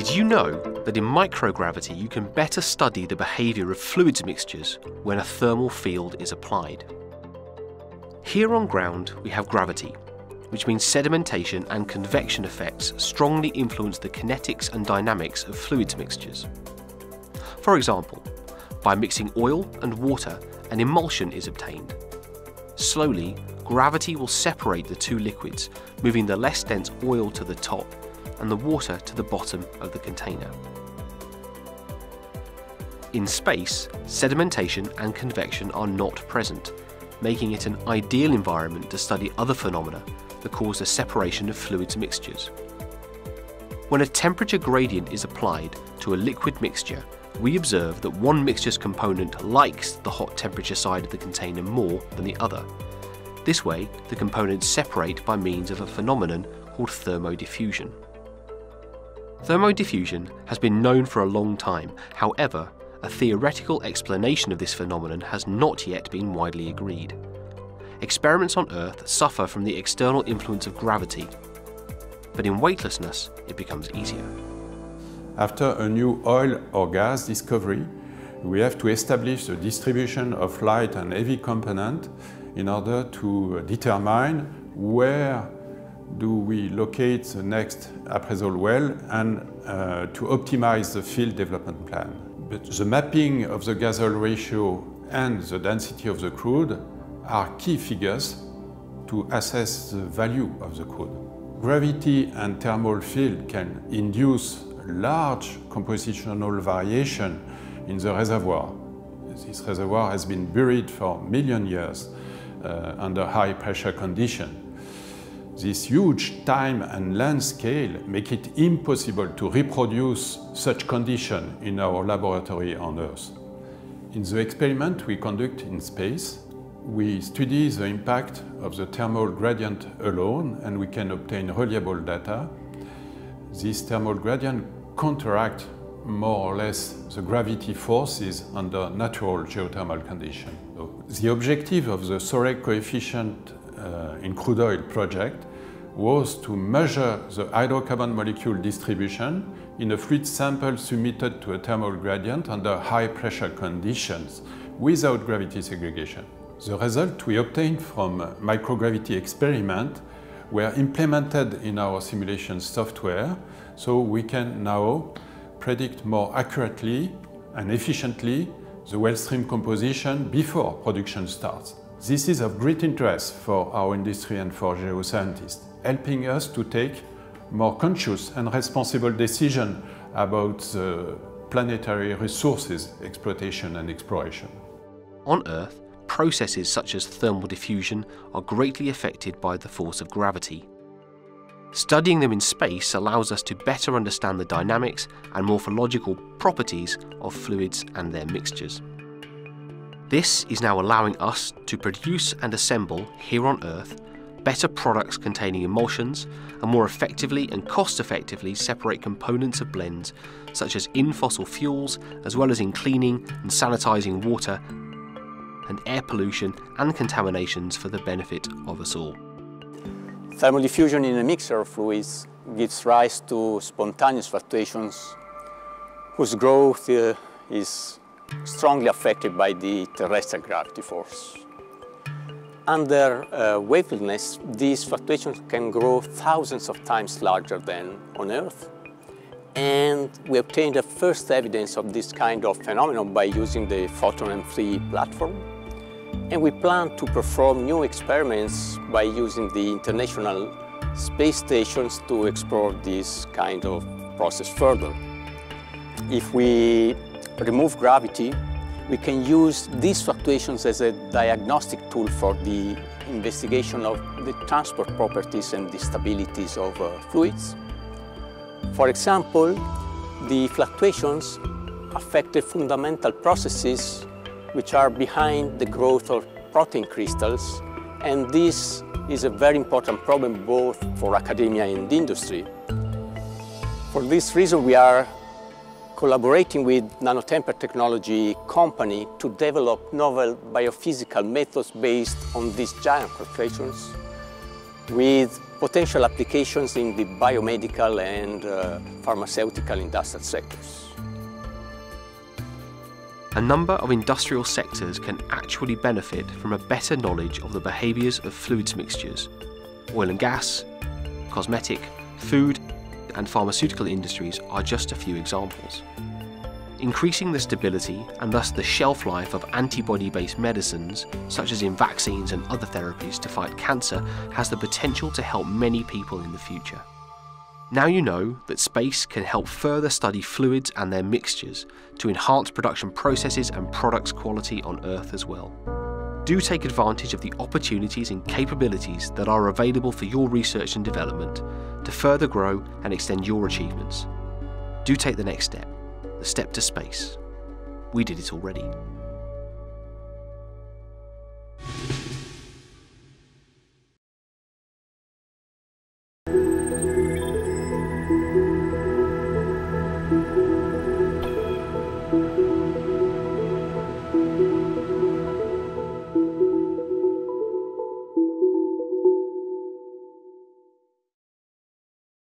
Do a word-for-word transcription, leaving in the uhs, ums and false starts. Did you know that in microgravity you can better study the behaviour of fluids mixtures when a thermal field is applied? Here on ground we have gravity, which means sedimentation and convection effects strongly influence the kinetics and dynamics of fluids mixtures. For example, by mixing oil and water, an emulsion is obtained. Slowly, gravity will separate the two liquids, moving the less dense oil to the top and the water to the bottom of the container. In space, sedimentation and convection are not present, making it an ideal environment to study other phenomena that cause the separation of fluids mixtures. When a temperature gradient is applied to a liquid mixture, we observe that one mixture's component likes the hot temperature side of the container more than the other. This way, the components separate by means of a phenomenon called thermodiffusion. Thermodiffusion has been known for a long time. However, a theoretical explanation of this phenomenon has not yet been widely agreed. Experiments on Earth suffer from the external influence of gravity, but in weightlessness, it becomes easier. After a new oil or gas discovery, we have to establish the distribution of light and heavy component in order to determine where do we locate the next appraisal well and uh, to optimize the field development plan. But the mapping of the gas-oil ratio and the density of the crude are key figures to assess the value of the crude. Gravity and thermal field can induce large compositional variation in the reservoir. This reservoir has been buried for a million years uh, under high pressure condition. This huge time and length scale make it impossible to reproduce such condition in our laboratory on Earth. In the experiment we conduct in space, we study the impact of the thermal gradient alone and we can obtain reliable data. This thermal gradient counteracts more or less the gravity forces under natural geothermal conditions. So the objective of the Soret coefficient uh, in crude oil project was to measure the hydrocarbon molecule distribution in a fluid sample submitted to a thermal gradient under high pressure conditions without gravity segregation. The result we obtained from microgravity experiment were implemented in our simulation software, so we can now predict more accurately and efficiently the well stream composition before production starts. This is of great interest for our industry and for geoscientists, helping us to take more conscious and responsible decisions about the planetary resources exploitation and exploration. On Earth, processes such as thermal diffusion are greatly affected by the force of gravity. Studying them in space allows us to better understand the dynamics and morphological properties of fluids and their mixtures. This is now allowing us to produce and assemble, here on Earth, better products containing emulsions and more effectively and cost-effectively separate components of blends, such as in fossil fuels, as well as in cleaning and sanitizing water and air pollution and contaminations for the benefit of us all. Thermal diffusion in a mixture of fluids gives rise to spontaneous fluctuations whose growth uh, is strongly affected by the terrestrial gravity force. Under uh, wavelengths, these fluctuations can grow thousands of times larger than on Earth, and we obtained the first evidence of this kind of phenomenon by using the Foton M three platform. And we plan to perform new experiments by using the International Space Station to explore this kind of process further. If we remove gravity, we can use these fluctuations as a diagnostic tool for the investigation of the transport properties and the stabilities of uh, fluids. For example, the fluctuations affect the fundamental processes which are behind the growth of protein crystals, and this is a very important problem both for academia and industry. For this reason, we are collaborating with NanoTemper technology company to develop novel biophysical methods based on these giant fluctuations with potential applications in the biomedical and uh, pharmaceutical industrial sectors. A number of industrial sectors can actually benefit from a better knowledge of the behaviours of fluids mixtures. Oil and gas, cosmetic, food and pharmaceutical industries are just a few examples. Increasing the stability and thus the shelf life of antibody-based medicines, such as in vaccines and other therapies to fight cancer, has the potential to help many people in the future. Now you know that space can help further study fluids and their mixtures to enhance production processes and products quality on Earth as well. Do take advantage of the opportunities and capabilities that are available for your research and development to further grow and extend your achievements. Do take the next step, the step to space. We did it already.